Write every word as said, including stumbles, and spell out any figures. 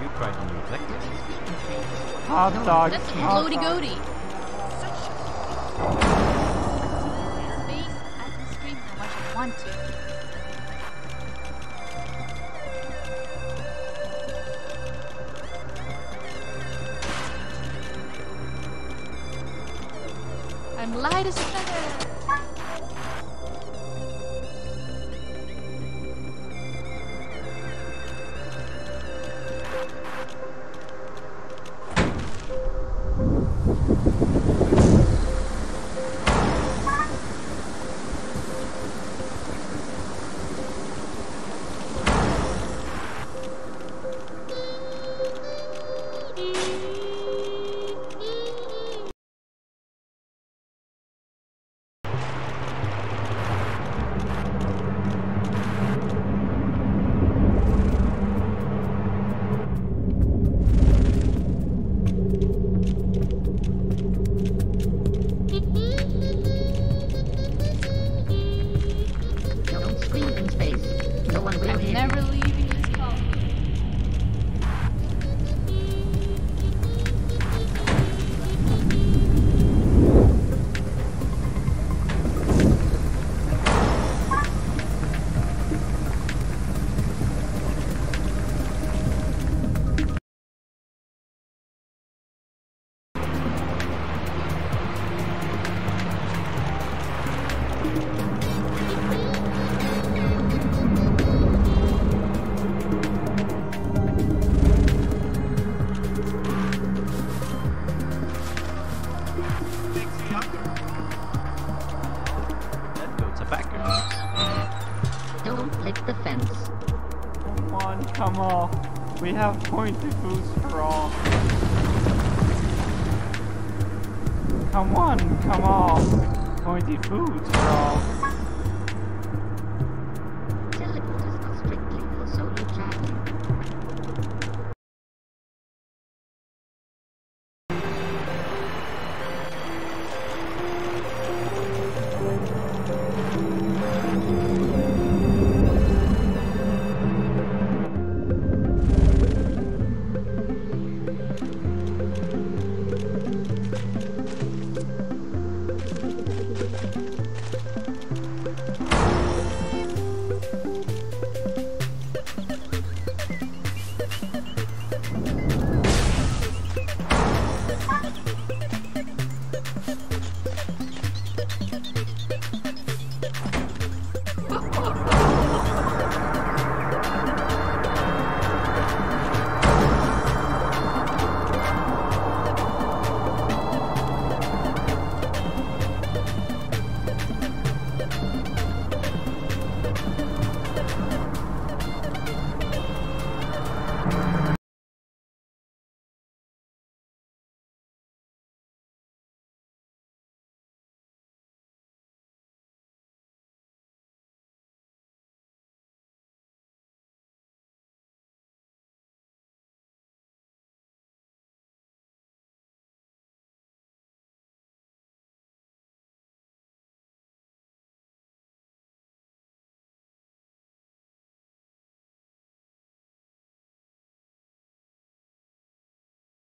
you trying to use that game? Hot no, dog. That's hot floaty dog. Goaty. Space, I can scream how much I want to. I'm light as a feather. We have pointy boots for all. Come on, come on. Pointy boots for all.